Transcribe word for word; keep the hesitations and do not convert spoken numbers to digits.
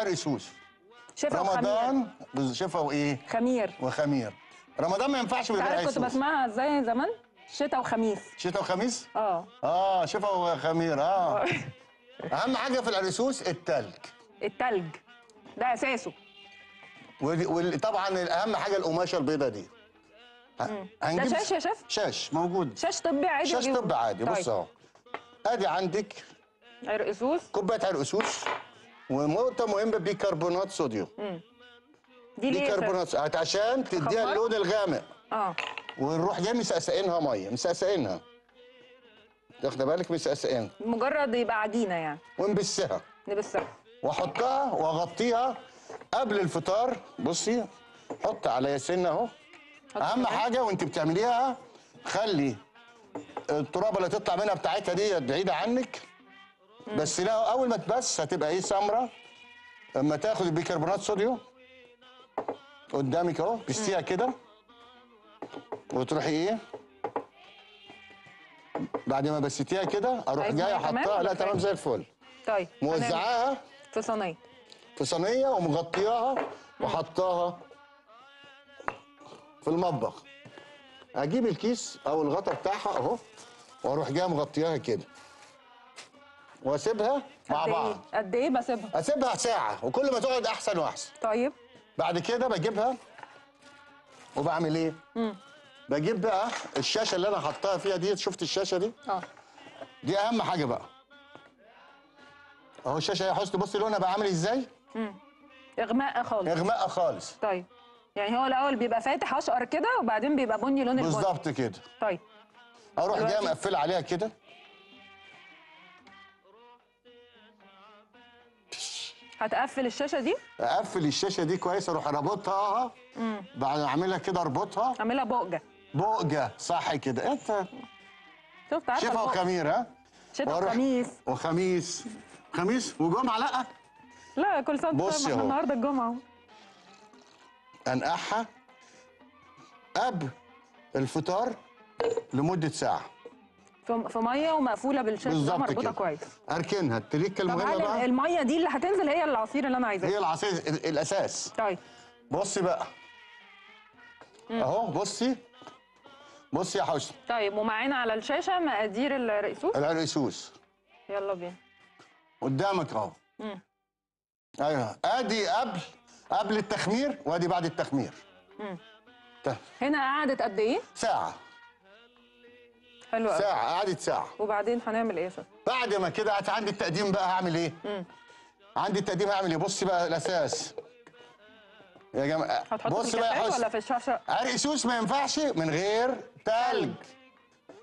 حرق سوس. شفا وخمير. رمضان شفا وايه؟ خمير. وخمير. رمضان ما ينفعش بالحرق سوس. كنت بسمعها ازاي زمان؟ شتا وخميس. شتا وخميس؟ اه. اه شفا وخمير اه. أهم حاجة في العريسوس التلج. التلج ده أساسه. وطبعا أهم حاجة القماشة البيضة دي. ده شاش يا شيف؟ شاش موجود. شاش طبي عادي. شاش طبي عادي طيب. بص أهو. أدي عندك عرقسوس، كوباية عرقسوس، ونقطة مهمة بيكربونات صوديوم. امم دي ليه؟ بيكربونات عشان تديها اللون الغامق. اه. ونروح جاي مسقسقينها مية، مسقسقينها. واخده بالك مسقسقينها. مجرد يبقى عجينه يعني. ونبسها. نبسها. واحطها واغطيها قبل الفطار، بصي حط عليها سنه اهو. اهم حاجه وانت بتعمليها خلي الترابه اللي تطلع منها بتاعتها دي بعيده عنك. مم. بس لا اول ما تبس هتبقى ايه سمره. اما تاخد البيكربونات صوديوم قدامك اهو بسيها كده وتروحي ايه؟ بعد ما بسيتيها كده اروح جايه حطها لا تمام زي الفل. طيب موزعاها في صينيه في صينيه ومغطياها وحطاها في المطبخ. اجيب الكيس او الغطا بتاعها اهو واروح جايه مغطياها كده واسيبها مع بعض. قد ايه بسيبها؟ اسيبها ساعه وكل ما تقعد احسن واحسن. طيب بعد كده بجيبها وبعمل ايه؟ امم بجيب بقى الشاشه اللي انا حطاها فيها دي. شفت الشاشه دي؟ اه دي اهم حاجه بقى اهو الشاشه يا حسن. بصي لونها بقى عامل ازاي؟ امم اغماء خالص. اغماء خالص. طيب يعني هو الاول بيبقى فاتح اشقر كده وبعدين بيبقى بني لون البني بالظبط كده. طيب اروح جايه مقفله عليها كده. هتقفل الشاشه دي؟ اقفل الشاشه دي كويس اروح اربطها. امم بعد اعملها كده اربطها. اعملها بؤجه. بؤجه صح كده انت شفت عارفه شفا وخمير ها؟ شتا وخميس. وخميس خميس وجمعه لا؟ لا كل سنه وانت طيب. النهارده الجمعه انقعها قبل الفطار لمده ساعه في ميه ومقفوله بالشاشه دي مربوطه كويس. اركنها. التريكه المهمه بقى الميه دي اللي هتنزل هي العصير اللي انا عايزاه. هي العصير الاساس. طيب بصي بقى مم. اهو بصي بصي يا حسن. طيب ومعانا على الشاشه مقادير الرقسوس. الرقسوس يلا بينا قدامك اهو. ايوه ادي قبل قبل التخمير وادي بعد التخمير. امم هنا قعدت قد ايه؟ ساعه. حلو قوي. ساعة قعدت ساعة. وبعدين هنعمل ايه يا شباب؟ بعد ما كده عندي التقديم بقى هعمل ايه؟ امم عندي التقديم هعمل ايه؟ بصي بقى الأساس. يا جماعة بصي بقى يا حسن. هتحطه في الكاسات ولا في الشاشة؟ عرق سوس ما ينفعش من غير تلج.